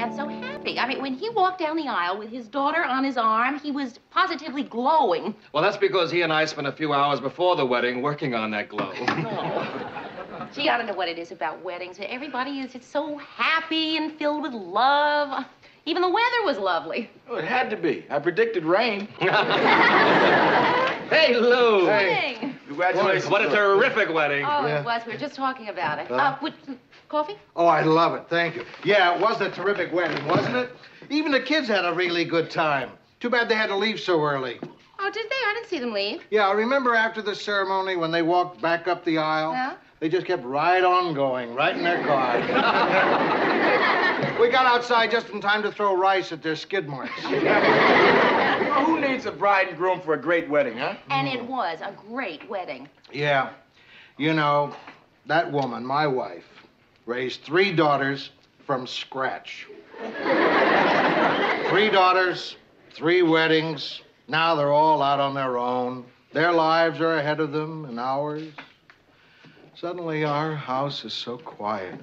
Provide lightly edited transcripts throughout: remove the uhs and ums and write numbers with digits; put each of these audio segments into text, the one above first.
Grant so happy? I mean, when he walked down the aisle with his daughter on his arm, he was positively glowing. Well, that's because he and I spent a few hours before the wedding working on that glow. Oh. Gee, I don't know what it is about weddings. Everybody is so happy and filled with love. Even the weather was lovely. Oh, it had to be. I predicted rain. Hey, Lou. Hey. Congratulations. What a terrific wedding. Oh, yeah. It was. We were just talking about it. Coffee? Oh, I love it. Thank you. Yeah, it was a terrific wedding, wasn't it? Even the kids had a really good time. Too bad they had to leave so early. Oh, did they? I didn't see them leave. Yeah, I remember after the ceremony when they walked back up the aisle. Yeah? They just kept right on going, right in their car. We got outside just in time to throw rice at their skid marks. Well, who needs a bride and groom for a great wedding, huh? And it was a great wedding. Yeah. You know, that woman, my wife, raised 3 daughters from scratch. 3 daughters, 3 weddings. Now they're all out on their own. Their lives are ahead of them and ours. Suddenly, our house is so quiet.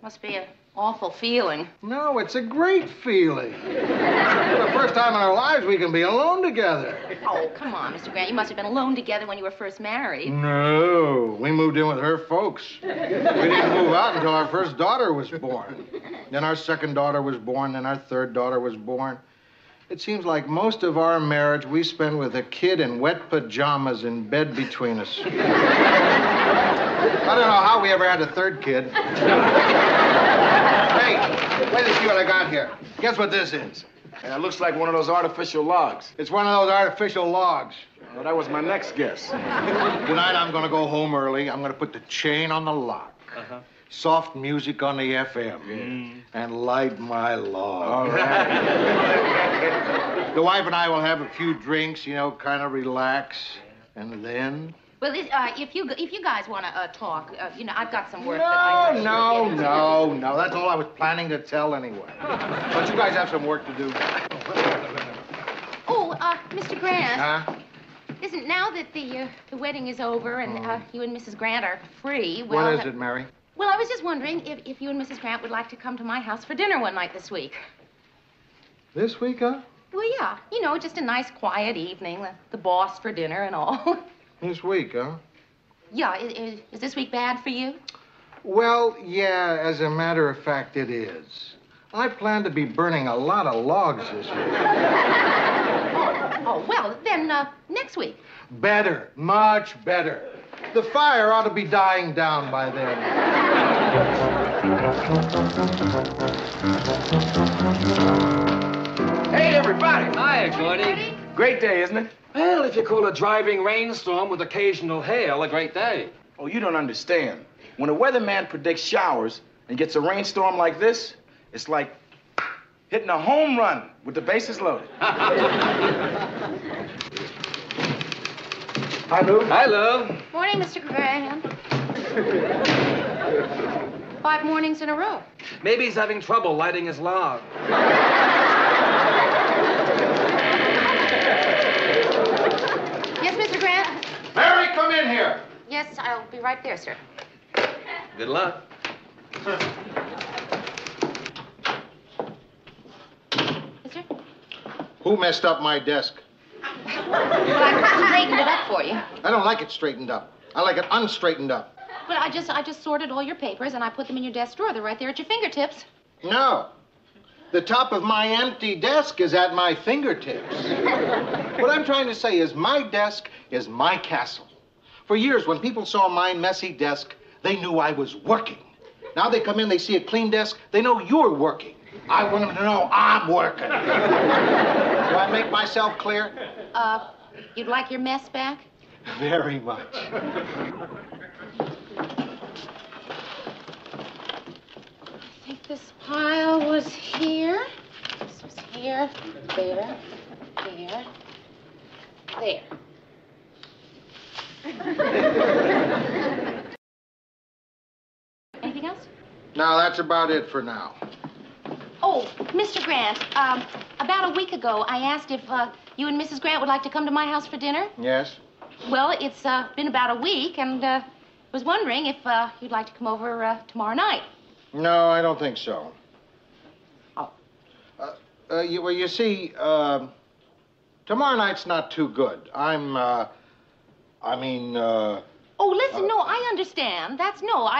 Must be a... awful feeling. No, it's a great feeling. For the first time in our lives, we can be alone together. Oh, come on, Mr. Grant. You must have been alone together when you were first married. No, we moved in with her folks. We didn't move out until our first daughter was born. Then our second daughter was born, then our third daughter was born. It seems like most of our marriage we spend with a kid in wet pajamas in bed between us. I don't know how we ever had a third kid. Hey, wait to see what I got here. Guess what this is? Yeah, it looks like one of those artificial logs. It's one of those artificial logs. Well, that was my next guess. Tonight I'm going to go home early. I'm going to put the chain on the lock. Uh-huh. Soft music on the FM. Mm. And light my log. All right. The wife and I will have a few drinks, you know, kind of relax. And then... Well, if you guys want to talk, you know, I've got some work. No. That's all I was planning to tell anyway. But you guys have some work to do. Oh, Mr. Grant. Huh? Isn't now that the wedding is over and you and Mrs. Grant are free? Well, what is it, Mary? Well, I was just wondering if you and Mrs. Grant would like to come to my house for dinner one night this week. This week, huh? Well, yeah. You know, just a nice, quiet evening. The boss for dinner and all. This week, huh? Yeah, is this week bad for you? Well, yeah, as a matter of fact, it is. I plan to be burning a lot of logs this week. Oh, well, then next week. Better, much better. The fire ought to be dying down by then. Hey, everybody. Hiya, Gordy. Great day, isn't it? Well, if you call a driving rainstorm with occasional hail a great day. Oh, you don't understand. When a weatherman predicts showers and gets a rainstorm like this, it's like hitting a home run with the bases loaded. Hi, Lou. Hi, Lou. Morning, Mr. Graham. 5 mornings in a row. Maybe he's having trouble lighting his log. Mary, come in here. Yes, I'll be right there, sir. Good luck. Mister? Who messed up my desk? Well, I straightened it up for you. I don't like it straightened up. I like it unstraightened up. But I just sorted all your papers and I put them in your desk drawer. They're right there at your fingertips. No. The top of my empty desk is at my fingertips. What I'm trying to say is my desk is my castle. For years, when people saw my messy desk, they knew I was working. Now they come in, they see a clean desk, they know you're working. I want them to know I'm working. Do I make myself clear? You'd like your mess back? Very much. I think this pile was here. This was here, there, there, there. Anything else? No, that's about it for now. Oh, Mr. Grant, about a week ago, I asked if you and Mrs. Grant would like to come to my house for dinner. Yes. Well, it's been about a week, and was wondering if you'd like to come over tomorrow night. No, I don't think so. Oh, Well, you see, tomorrow night's not too good. Oh, listen, no, I understand. That's no,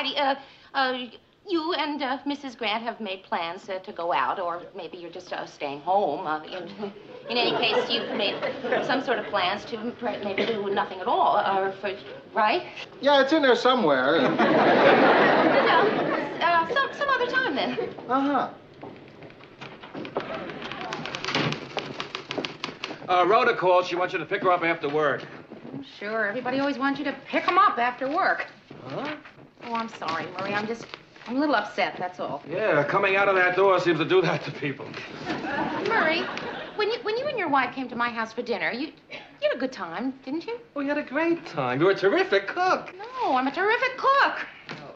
you and Mrs. Grant have made plans to go out, or maybe you're just staying home. In any case, you've made some sort of plans to maybe do nothing at all, right? Yeah, it's in there somewhere. Some other time, then. Uh-huh. Rhoda called. She wants you to pick her up after work. I'm sure. Everybody always wants you to pick them up after work. Huh? Oh, I'm sorry, Murray. I'm a little upset, that's all. Yeah, coming out of that door seems to do that to people. Murray, when you and your wife came to my house for dinner, you had a good time, didn't you? Oh, you had a great time. You're a terrific cook. No, I'm a terrific cook.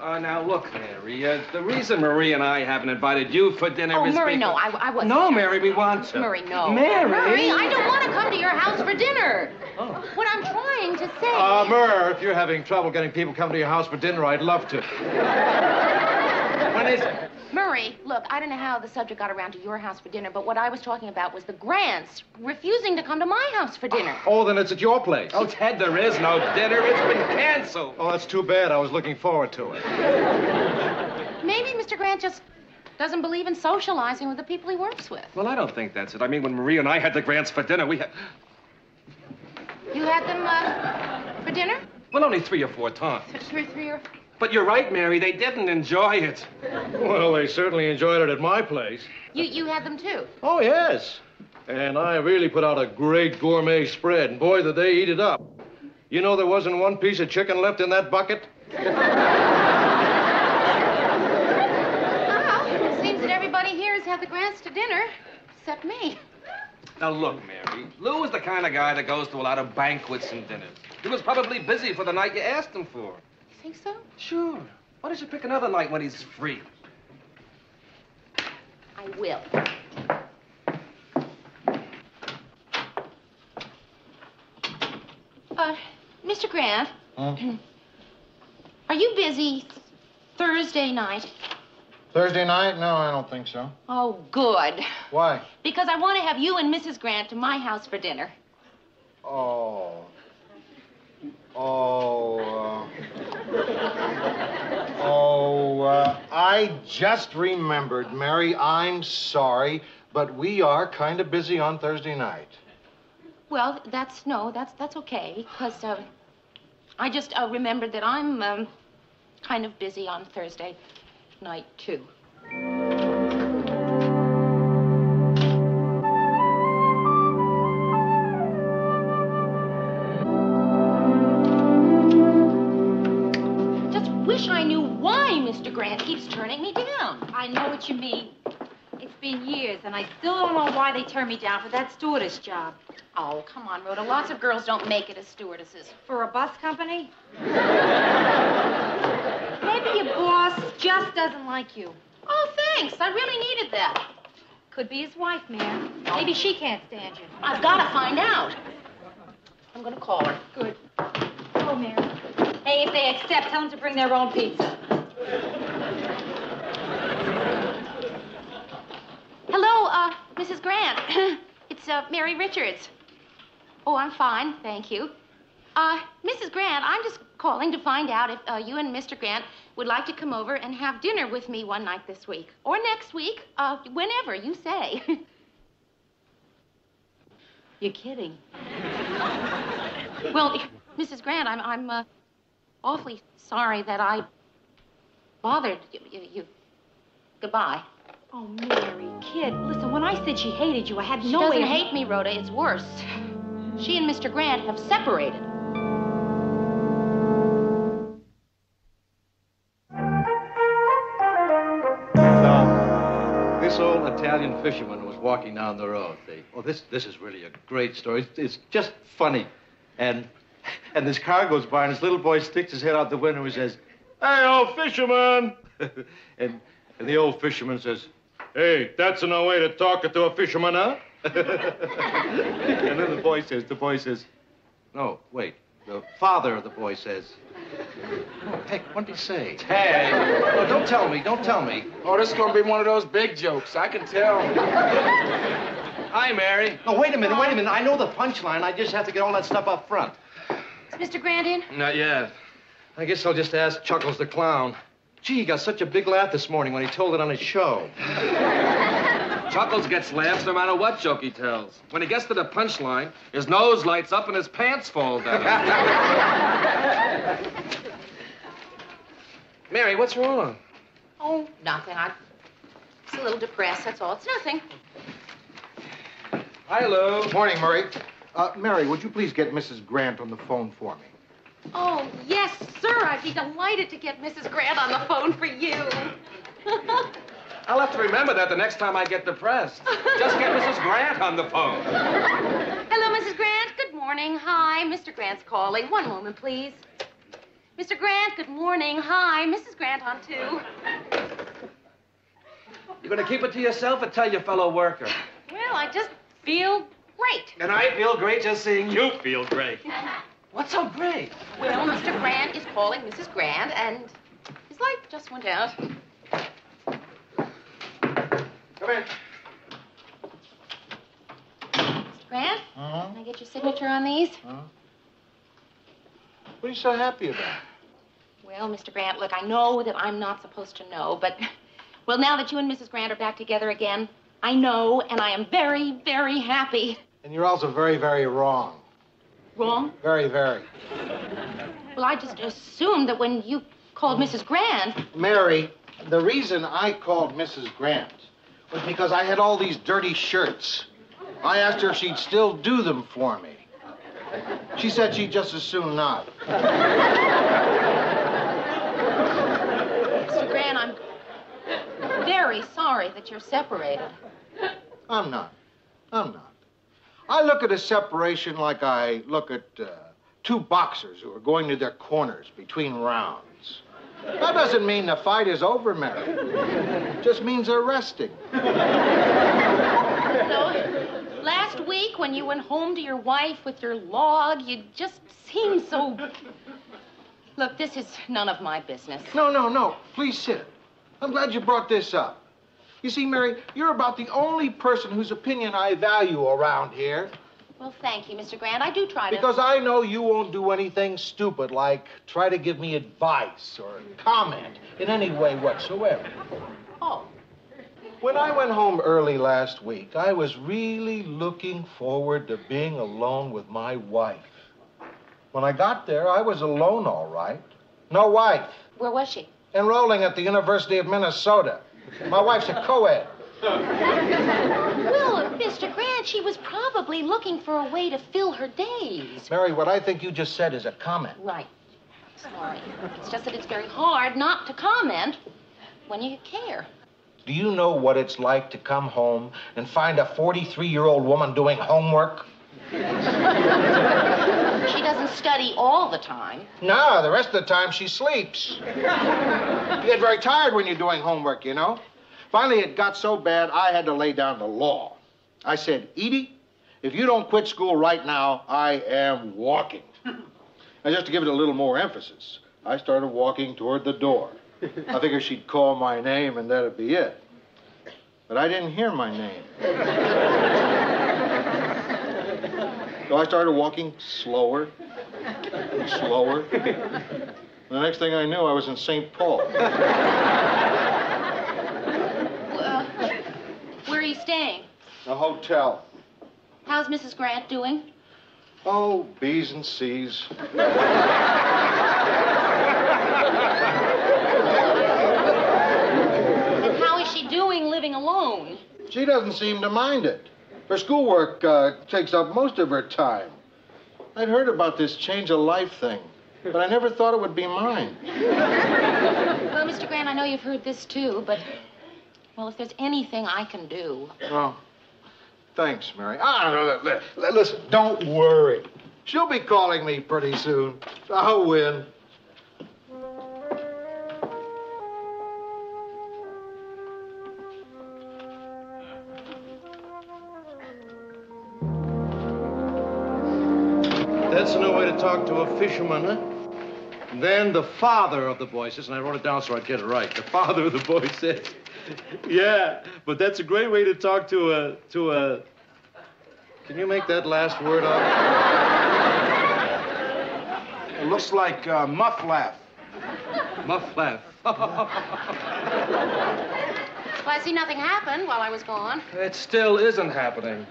Now, look, Mary, the reason Marie and I haven't invited you for dinner is Murray, because... no, I wasn't... No, Mary, we want to. Murray, no. Mary! Murray, I don't want to come to your house for dinner. Oh. What I'm trying to say... Murr, if you're having trouble getting people to come to your house for dinner, I'd love to. When is it? Murray, look, I don't know how the subject got around to your house for dinner, but what I was talking about was the Grants refusing to come to my house for dinner. Oh, then it's at your place. Oh, Ted, there is no dinner. It's been canceled. Oh, that's too bad. I was looking forward to it. Maybe Mr. Grant just doesn't believe in socializing with the people he works with. Well, I don't think that's it. I mean, when Marie and I had the Grants for dinner, we had... You had them, for dinner? Well, only 3 or 4 times. But you're right, Mary, they didn't enjoy it. Well, they certainly enjoyed it at my place. You had them, too? Oh, yes. And I really put out a great gourmet spread, and boy, did they eat it up. You know there wasn't one piece of chicken left in that bucket? Well, it seems that everybody here has had the Grants to dinner, except me. Now, look, Mary, Lou is the kind of guy that goes to a lot of banquets and dinners. He was probably busy for the night you asked him for. Think so? Sure. Why don't you pick another night when he's free? I will. Mr. Grant. Huh? Are you busy Thursday night? Thursday night? No, I don't think so. Oh, good. Why? Because I want to have you and Mrs. Grant to my house for dinner. Oh. I just remembered, Mary, I'm sorry, but we are kind of busy on Thursday night. Well, that's okay, because I just remembered that I'm kind of busy on Thursday night, too. Grant keeps turning me down. I know what you mean. It's been years, and I still don't know why they turned me down for that stewardess job. Oh, come on, Rhoda. Lots of girls don't make it as stewardesses. For a bus company? Maybe your boss just doesn't like you. Oh, thanks. I really needed that. Could be his wife, man. Maybe she can't stand you. I've got to find out. I'm going to call her. Good. Oh, Mary. Hey, if they accept, tell them to bring their own pizza. Hello, Mrs. Grant. It's, Mary Richards. Oh, I'm fine, thank you. Mrs. Grant, I'm just calling to find out if, you and Mr. Grant would like to come over and have dinner with me one night this week. Or next week, whenever you say. You're kidding. Well, Mrs. Grant, I'm awfully sorry that I... bothered you. Goodbye. Oh, Mary, kid. Listen, when I said she hated you, I had no way. She doesn't hate me, Rhoda. It's worse. She and Mr. Grant have separated. Now, this old Italian fisherman was walking down the road. This is really a great story. It's just funny. And this car goes by, and this little boy sticks his head out the window and says, "Hey, old fisherman!" and the old fisherman says, "Hey, that's no way to talk to a fisherman, huh?" And then the boy says, no, wait, the father of the boy says, "Hey, what did he say?" "Hey, oh, don't tell me. Oh, this is going to be one of those big jokes. I can tell." Hi, Mary. Oh, wait a minute, wait a minute. I know the punchline. I just have to get all that stuff up front. Is Mr. Grant in? Not yet. I guess I'll just ask Chuckles the Clown. Gee, he got such a big laugh this morning when he told it on his show. Chuckles gets laughs no matter what joke he tells. When he gets to the punchline, his nose lights up and his pants fall down. Mary, what's wrong? Oh, nothing. I'm just a little depressed, that's all. It's nothing. Hi, Lou. Morning, Murray. Mary, would you please get Mrs. Grant on the phone for me? Oh, yes, sir. I'd be delighted to get Mrs. Grant on the phone for you. I'll have to remember that the next time I get depressed. Just get Mrs. Grant on the phone. Hello, Mrs. Grant. Good morning. Hi, Mr. Grant's calling. One moment, please. Mr. Grant, good morning. Hi, Mrs. Grant on two. You're going to keep it to yourself or tell your fellow worker? Well, I just feel great. And I feel great just seeing you feel great. What's so great? Well, Mr. Grant is calling Mrs. Grant, and his light just went out. Come in. Mr. Grant? Uh-huh. Can I get your signature on these? Uh-huh. What are you so happy about? Well, Mr. Grant, look, I know that I'm not supposed to know, but... Well, now that you and Mrs. Grant are back together again, I know, and I am very, very happy. And you're also very, very wrong. Wrong? Very, very. Well, I just assumed that when you called Mrs. Grant... Mary, the reason I called Mrs. Grant was because I had all these dirty shirts. I asked her if she'd still do them for me. She said she'd just as soon not. Mr. Grant, I'm very sorry that you're separated. I'm not. I'm not. I look at a separation like I look at two boxers who are going to their corners between rounds. That doesn't mean the fight is over, Mary. It just means they're resting. So, last week when you went home to your wife with your log, you just seemed so... Look, this is none of my business. No, no, no. Please sit. I'm glad you brought this up. You see, Mary, you're about the only person whose opinion I value around here. Well, thank you, Mr. Grant. I do try to... Because I know you won't do anything stupid like try to give me advice or comment in any way whatsoever. Oh. When I went home early last week, I was really looking forward to being alone with my wife. When I got there, I was alone, all right. No wife. Where was she? Enrolling at the University of Minnesota. My wife's a co-ed. Well, Mr. Grant, she was probably looking for a way to fill her days. Mary, what I think you just said is a comment. Right. Sorry. It's just that it's very hard not to comment when you care. Do you know what it's like to come home and find a 43-year-old woman doing homework? She doesn't study all the time. No, the rest of the time she sleeps. You get very tired when you're doing homework, you know. Finally, it got so bad, I had to lay down the law. I said, Edie, if you don't quit school right now, I am walking. Now, just to give it a little more emphasis, I started walking toward the door. I figured she'd call my name and that'd be it. But I didn't hear my name. So I started walking slower and slower. And the next thing I knew, I was in St. Paul. Where are you staying? A hotel. How's Mrs. Grant doing? Oh, B's and C's. And how is she doing living alone? She doesn't seem to mind it. Her schoolwork takes up most of her time. I'd heard about this change of life thing, but I never thought it would be mine. Well, Mr. Grant, I know you've heard this too, but, well, if there's anything I can do... Oh, thanks, Mary. No, listen, don't worry. She'll be calling me pretty soon. I'll win. That's no way to talk to a fisherman, huh? And then the father of the boy says, and I wrote it down so I'd get it right. The father of the boy says, yeah, but that's a great way to talk to a Can you make that last word up? It looks like muff laugh. Muff laugh. Well, I see nothing happened while I was gone. It still isn't happening.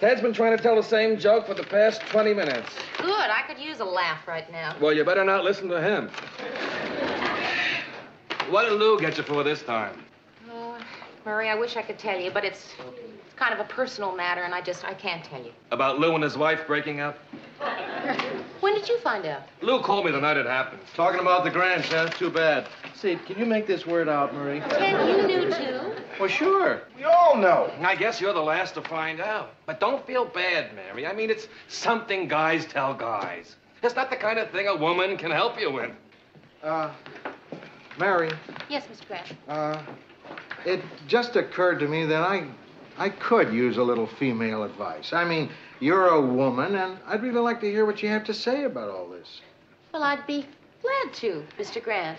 Ted's been trying to tell the same joke for the past 20 minutes. Good. I could use a laugh right now. Well, you better not listen to him. What did Lou get you for this time? Oh, Murray, I wish I could tell you, but it's kind of a personal matter, and I can't tell you. About Lou and his wife breaking up? When did you find out? Lou called me the night it happened. Talking about the Grants, huh? Too bad. See, can you make this word out, Murray? Ted, you knew too. Well, sure. We all know. I guess you're the last to find out. But don't feel bad, Mary. I mean, it's something guys tell guys. It's not the kind of thing a woman can help you with. Mary. Yes, Mr. Grant. It just occurred to me that I could use a little female advice. I mean, you're a woman, and I'd really like to hear what you have to say about all this. Well, I'd be glad to, Mr. Grant.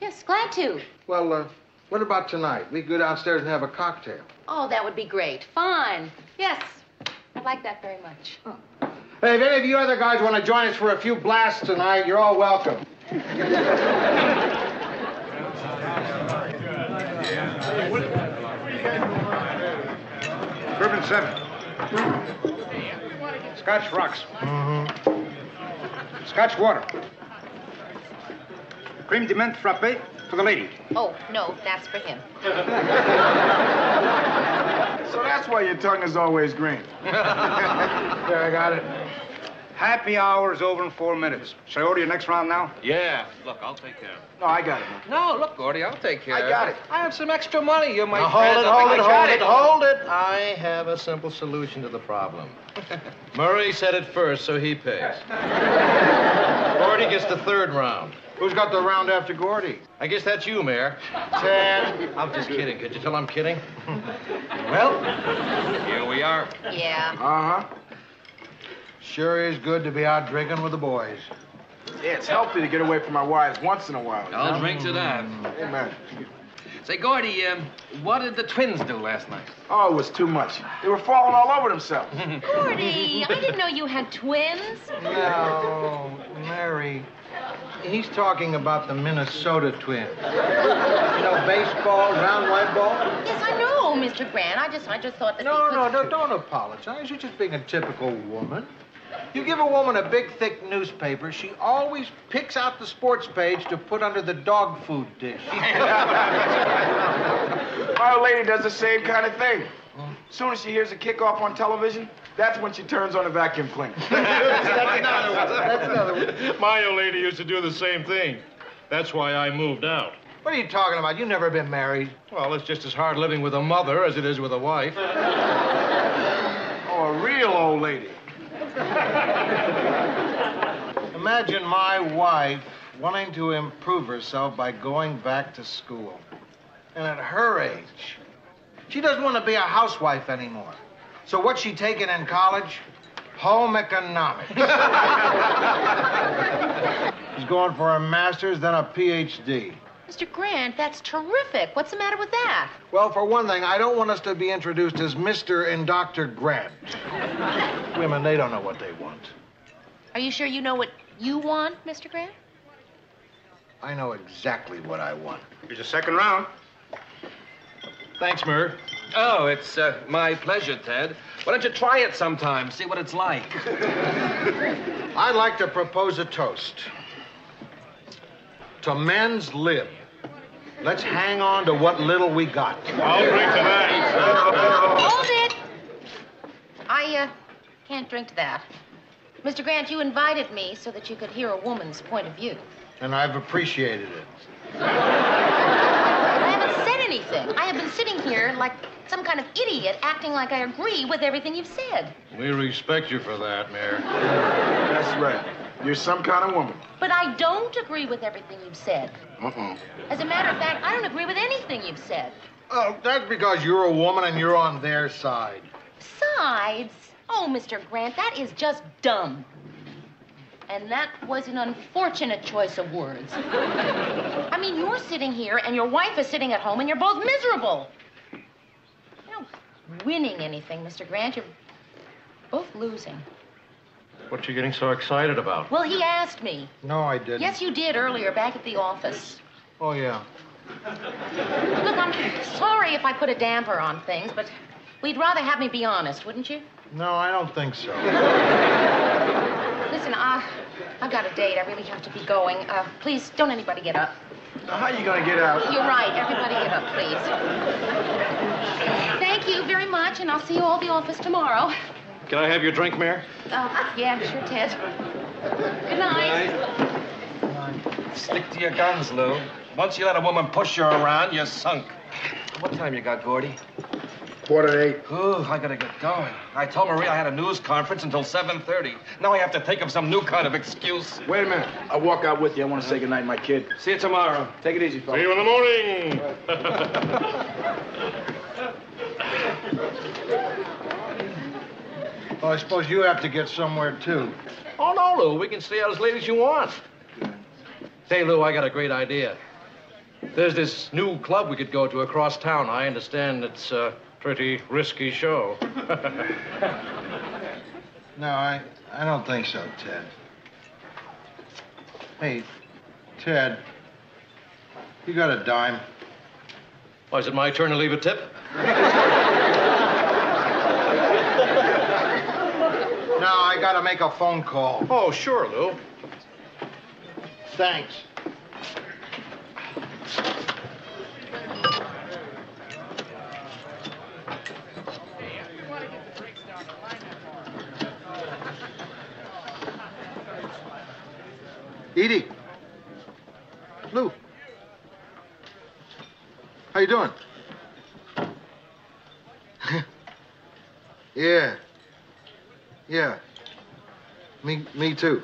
Yes, glad to. Well, what about tonight? We go downstairs and have a cocktail. Oh, that would be great. Fine. Yes, I'd like that very much. Oh. Hey, if any of you other guys want to join us for a few blasts tonight, you're all welcome. Bourbon 7. Scotch rocks. Scotch water. Cream de menthe frappe for the lady. Oh, no, that's for him. So that's why your tongue is always green. There, I got it. Happy hour is over in 4 minutes. Should I order your next round now? Yeah. Look, I'll take care of it. No, I got it. No, look, Gordy, I'll take care of it. I got it. I have some extra money. You're my friend. Hold it. I have a simple solution to the problem. Murray said it first, so he pays. Gordy gets the third round. Who's got the round after Gordy? I guess that's you, Mayor. Ted. I'm just kidding. Could you tell I'm kidding? Well, here we are. Yeah. Uh-huh. Sure is good to be out drinking with the boys. Yeah, it's healthy to get away from my wives once in a while. I'll drink to that. Amen. Say, Gordy, what did the twins do last night? Oh, it was too much. They were falling all over themselves. Gordy, I didn't know you had twins. No, Mary. He's talking about the Minnesota twins. You know, baseball, round white ball? Yes, I know, Mr. Grant. I just thought that No, don't apologize. You're just being a typical woman. You give a woman a big, thick newspaper, she always picks out the sports page to put under the dog food dish. Our lady does the same kind of thing. As soon as she hears a kickoff on television, that's when she turns on a vacuum cleaner. That's another one. My old lady used to do the same thing. That's why I moved out. What are you talking about? You've never been married. Well, it's just as hard living with a mother as it is with a wife. Oh, a real old lady. Imagine my wife wanting to improve herself by going back to school. And at her age, she doesn't want to be a housewife anymore. So what's she taking in college? Home economics. She's going for a master's, then a Ph.D. Mr. Grant, that's terrific. What's the matter with that? Well, for one thing, I don't want us to be introduced as Mr. and Dr. Grant. Women, they don't know what they want. Are you sure you know what you want, Mr. Grant? I know exactly what I want. Here's your second round. Thanks, Murr. Oh, it's my pleasure, Ted. Why don't you try it sometime, see what it's like? I'd like to propose a toast. To men's lib. Let's hang on to what little we got. I'll drink to that. Hold it. I can't drink to that. Mr. Grant, you invited me so that you could hear a woman's point of view. And I've appreciated it. I haven't said anything. I have been sitting here like some kind of idiot acting like I agree with everything you've said. We respect you for that, Mayor. That's right. You're some kind of woman. But I don't agree with everything you've said. Uh-uh. As a matter of fact, I don't agree with anything you've said. Oh, that's because you're a woman and you're on their side. Besides? Oh, Mr. Grant, that is just dumb. And that was an unfortunate choice of words. I mean, you're sitting here and your wife is sitting at home and you're both miserable. You're not winning anything, Mr. Grant. You're both losing. What are you getting so excited about? Well, he asked me. No, I didn't. Yes, you did earlier, back at the office. Oh, yeah. Look, I'm sorry if I put a damper on things, but we'd rather have me be honest, wouldn't you? No, I don't think so. Listen, I've got a date. I really have to be going. Please, don't anybody get up. How are you going to get out? You're right. Everybody get up, please. Thank you very much, and I'll see you all at the office tomorrow. Can I have your drink, Mayor? Yeah, sure, Ted. Good night. Good night. Good night. Stick to your guns, Lou. Once you let a woman push you around, you're sunk. What time you got, Gordy? 7:45. Ooh, I gotta get going. I told Marie I had a news conference until 7:30. Now I have to think of some new kind of excuse. Wait a minute. I'll walk out with you. I want to say goodnight to my kid. See you tomorrow. Take it easy, folks. See you in the morning. Well, I suppose you have to get somewhere, too. Oh, no, Lou. We can stay out as late as you want. Say, Lou, I got a great idea. There's this new club we could go to across town. I understand it's a pretty risky show. No, I don't think so, Ted. Hey, Ted, you got a dime? Why, is it my turn to leave a tip? No, I gotta make a phone call. Oh, sure, Lou. Thanks. Edie. Lou. How you doing? Yeah. Yeah. Me too.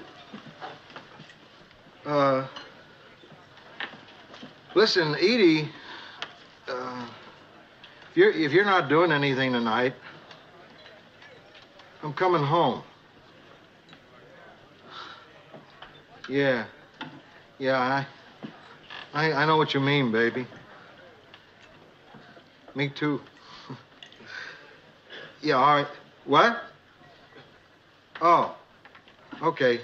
Listen, Edie, if you're not doing anything tonight, I'm coming home. Yeah. Yeah, I know what you mean, baby. Me too. Yeah, all right. What? Oh. Okay.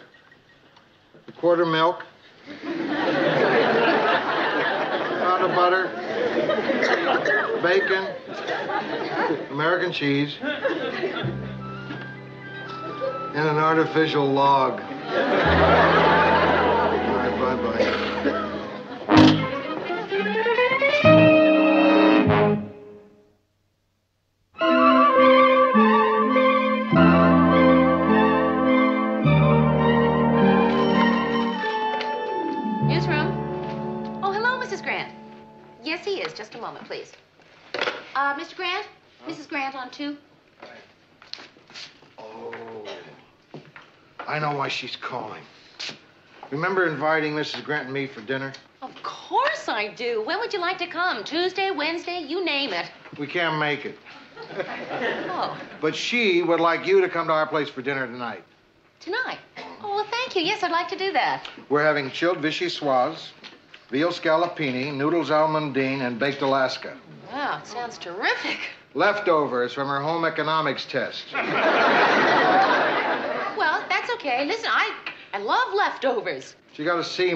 A quarter milk. Pound of butter. Bacon. American cheese. And an artificial log. Bye-bye. Newsroom. Oh, hello, Mrs. Grant. Yes, he is. Just a moment, please. Mr. Grant? Huh? Mrs. Grant on 2. Oh. I know why she's calling. Remember inviting Mrs. Grant and me for dinner? Of course I do. When would you like to come? Tuesday, Wednesday, you name it. We can't make it. Oh. But she would like you to come to our place for dinner tonight. Tonight? Oh, well, thank you. Yes, I'd like to do that. We're having chilled vichyssoise, veal scallopini, noodles almondine, and baked Alaska. Wow, it sounds terrific. Leftovers from her home economics test. Well, that's okay. Listen, I love leftovers. She got a C-.